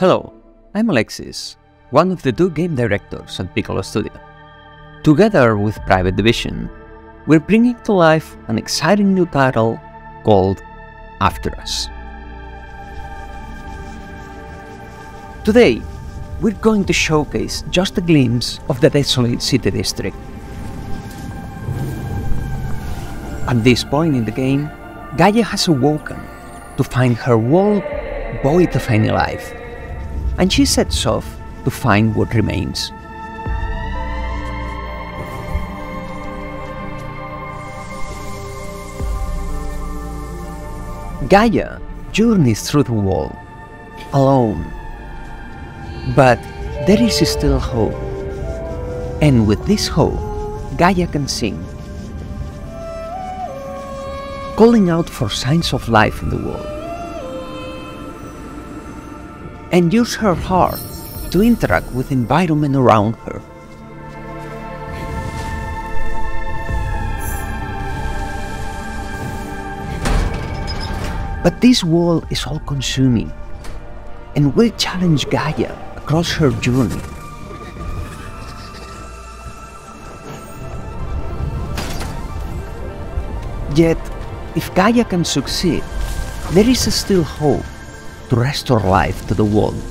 Hello, I'm Alexis, one of the two game directors at Piccolo Studio. Together with Private Division, we're bringing to life an exciting new title called After Us. Today, we're going to showcase just a glimpse of the desolate city district. At this point in the game, Gaia has awoken to find her world void of any life, and she sets off to find what remains. Gaia journeys through the world, alone. But there is still hope, and with this hope, Gaia can sing, calling out for signs of life in the world, and use her heart to interact with the environment around her. But this world is all-consuming, and will challenge Gaia across her journey. Yet, if Gaia can succeed, there is still hope to restore life to the world.